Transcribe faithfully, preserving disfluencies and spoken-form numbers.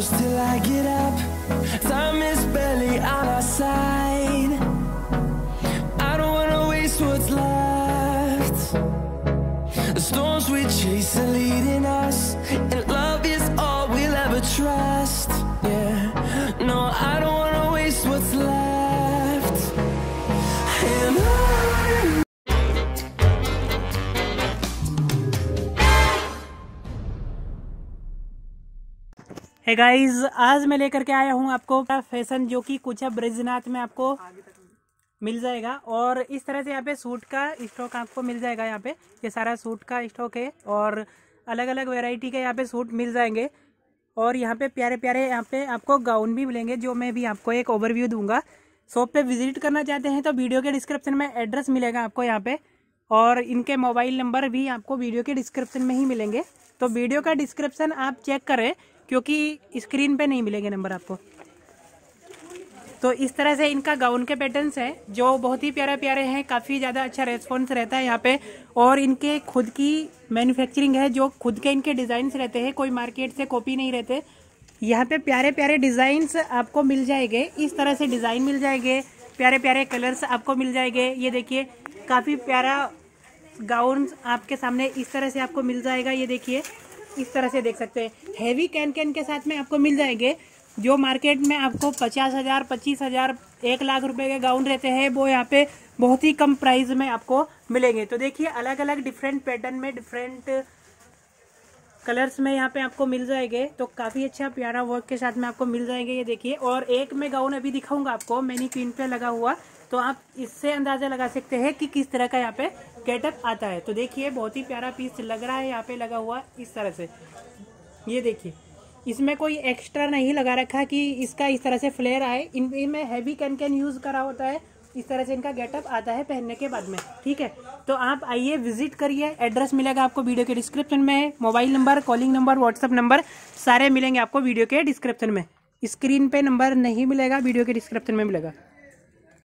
close till I get up. Time is barely on our side. I don't wanna waste what's left. The storms we chase are leading us, and love is all we'll ever trust. Yeah, no, I don't wanna waste what's left. And I hey hey guys, आज मैं लेकर के आया हूँ आपको fashion जो कि कुछ ब्रिजनाथ में आपको मिल जाएगा। और इस तरह से यहाँ पे सूट का स्टॉक आपको मिल जाएगा। यहाँ पे ये सारा सूट का स्टॉक है और अलग अलग वैरायटी के यहाँ पे सूट मिल जाएंगे। और यहाँ पे प्यारे प्यारे यहाँ पे आपको गाउन भी मिलेंगे, जो मैं भी आपको एक ओवरव्यू दूंगा। शॉप पे विजिट करना चाहते हैं तो वीडियो के डिस्क्रिप्शन में एड्रेस मिलेगा आपको यहाँ पे, और इनके मोबाइल नंबर भी आपको वीडियो के डिस्क्रिप्शन में ही मिलेंगे। तो वीडियो का डिस्क्रिप्शन आप चेक करें, क्योंकि स्क्रीन पे नहीं मिलेंगे नंबर आपको। तो इस तरह से इनका गाउन के पैटर्न्स हैं जो बहुत ही प्यारे प्यारे हैं। काफ़ी ज़्यादा अच्छा रेस्पॉन्स रहता है यहाँ पे। और इनके खुद की मैन्युफैक्चरिंग है, जो खुद के इनके डिज़ाइंस रहते हैं, कोई मार्केट से कॉपी नहीं रहते। यहाँ पे प्यारे प्यारे डिज़ाइंस आपको मिल जाएंगे। इस तरह से डिज़ाइन मिल जाएंगे, प्यारे प्यारे कलर्स आपको मिल जाएंगे। ये देखिए, काफ़ी प्यारा गाउन आपके सामने इस तरह से आपको मिल जाएगा। ये देखिए, इस तरह से देख सकते हैं। हैवी कैन कैन के साथ में आपको मिल जाएंगे, जो मार्केट में आपको पचास हज़ार, पच्चीस हज़ार, एक लाख रुपए के गाउन रहते हैं, वो यहाँ पे बहुत ही कम प्राइस में आपको मिलेंगे। तो देखिए, अलग अलग डिफरेंट पैटर्न में, डिफरेंट कलर्स में यहाँ पे आपको मिल जाएंगे। तो काफ़ी अच्छा प्यारा वर्क के साथ में आपको मिल जाएंगे। ये देखिए, और एक मैं गाउन अभी दिखाऊंगा आपको मैनीक्वीन पे लगा हुआ, तो आप इससे अंदाज़ा लगा सकते हैं कि किस तरह का यहाँ पे गेटअप आता है। तो देखिए, बहुत ही प्यारा पीस लग रहा है यहाँ पे लगा हुआ इस तरह से। ये देखिए, इसमें कोई एक्स्ट्रा नहीं लगा रखा कि इसका इस तरह से फ्लेयर आए। इनमें हैवी कैन कैन यूज़ करा होता है। इस तरह से इनका गेटअप आता है पहनने के बाद में। ठीक है, तो आप आइए, विजिट करिए। एड्रेस मिलेगा आपको वीडियो के डिस्क्रिप्शन में। Mobile number, calling number, WhatsApp number सारे मिलेंगे आपको वीडियो के डिस्क्रिप्शन में। स्क्रीन पे नंबर नहीं मिलेगा, वीडियो के डिस्क्रिप्शन में मिलेगा।